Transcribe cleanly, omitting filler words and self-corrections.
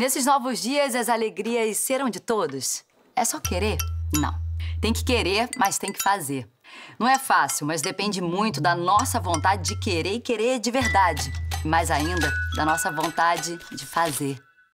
Nesses novos dias, as alegrias serão de todos. É só querer? Não. Tem que querer, mas tem que fazer. Não é fácil, mas depende muito da nossa vontade de querer e querer de verdade. Mais ainda, da nossa vontade de fazer.